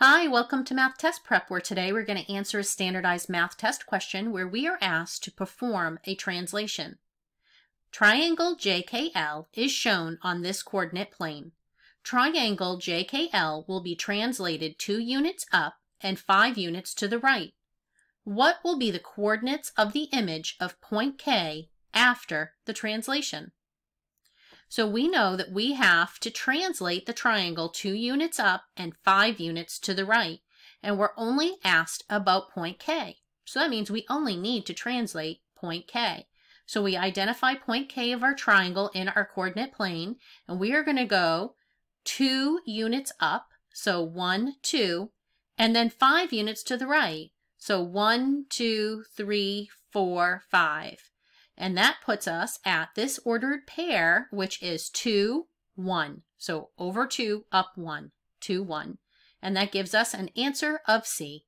Hi, welcome to Math Test Prep, where today we're going to answer a standardized math test question where we are asked to perform a translation. Triangle JKL is shown on this coordinate plane. Triangle JKL will be translated 2 units up and 5 units to the right. What will be the coordinates of the image of point K after the translation? So we know that we have to translate the triangle 2 units up and 5 units to the right, and we're only asked about point K. So that means we only need to translate point K. So we identify point K of our triangle in our coordinate plane, and we are going to go 2 units up, so 1, 2, and then 5 units to the right, so 1, 2, 3, 4, 5. And that puts us at this ordered pair, which is 2, 1. So over 2, up 1, 2, 1. And that gives us an answer of C.